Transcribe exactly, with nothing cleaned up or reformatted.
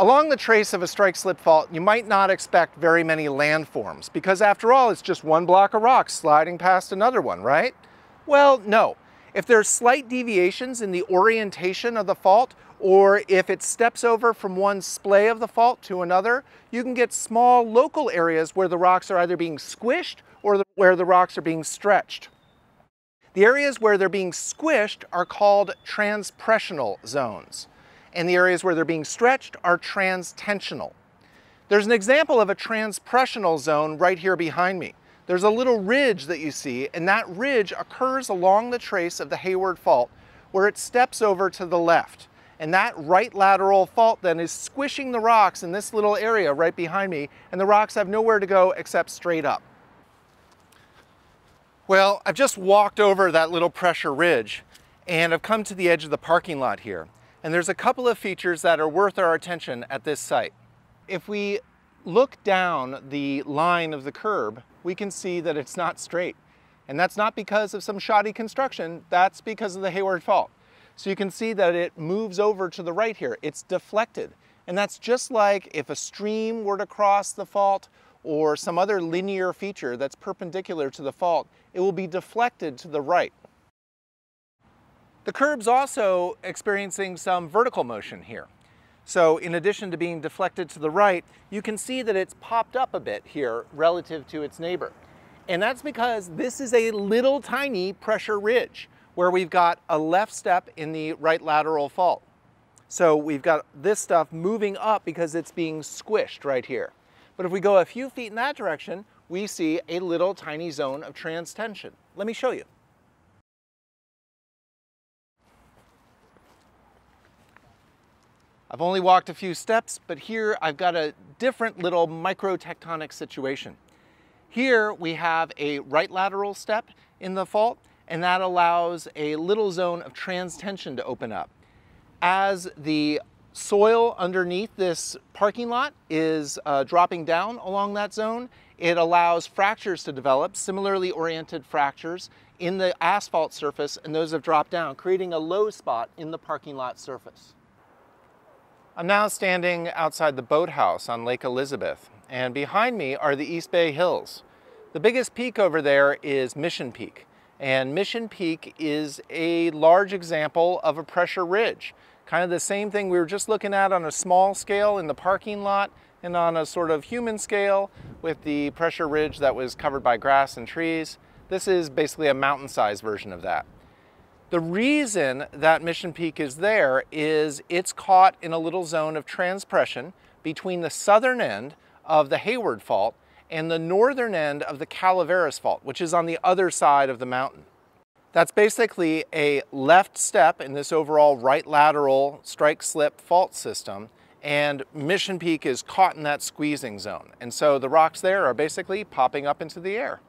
Along the trace of a strike-slip fault, you might not expect very many landforms, because after all, it's just one block of rocks sliding past another one, right? Well, no. If there's slight deviations in the orientation of the fault, or if it steps over from one splay of the fault to another, you can get small local areas where the rocks are either being squished or the, where the rocks are being stretched. The areas where they're being squished are called transpressional zones, and the areas where they're being stretched are transtensional. There's an example of a transpressional zone right here behind me. There's a little ridge that you see, and that ridge occurs along the trace of the Hayward Fault, where it steps over to the left. And that right lateral fault then is squishing the rocks in this little area right behind me, and the rocks have nowhere to go except straight up. Well, I've just walked over that little pressure ridge, and I've come to the edge of the parking lot here. And there's a couple of features that are worth our attention at this site. If we look down the line of the curb, we can see that it's not straight. And that's not because of some shoddy construction, that's because of the Hayward Fault. So you can see that it moves over to the right here. It's deflected. And that's just like if a stream were to cross the fault or some other linear feature that's perpendicular to the fault, it will be deflected to the right. The curb's also experiencing some vertical motion here. So in addition to being deflected to the right, you can see that it's popped up a bit here relative to its neighbor. And that's because this is a little tiny pressure ridge, where we've got a left step in the right lateral fault. So we've got this stuff moving up because it's being squished right here. But if we go a few feet in that direction, we see a little tiny zone of transtension. Let me show you. I've only walked a few steps, but here I've got a different little microtectonic situation. Here we have a right lateral step in the fault, and that allows a little zone of transtension to open up. As the soil underneath this parking lot is uh, dropping down along that zone, it allows fractures to develop, similarly oriented fractures in the asphalt surface, and those have dropped down, creating a low spot in the parking lot surface. I'm now standing outside the boathouse on Lake Elizabeth, and behind me are the East Bay Hills. The biggest peak over there is Mission Peak. And Mission Peak is a large example of a pressure ridge. Kind of the same thing we were just looking at on a small scale in the parking lot and on a sort of human scale with the pressure ridge that was covered by grass and trees. This is basically a mountain-sized version of that. The reason that Mission Peak is there is it's caught in a little zone of transpression between the southern end of the Hayward Fault and the northern end of the Calaveras Fault, which is on the other side of the mountain. That's basically a left step in this overall right lateral strike-slip fault system, and Mission Peak is caught in that squeezing zone. And so the rocks there are basically popping up into the air.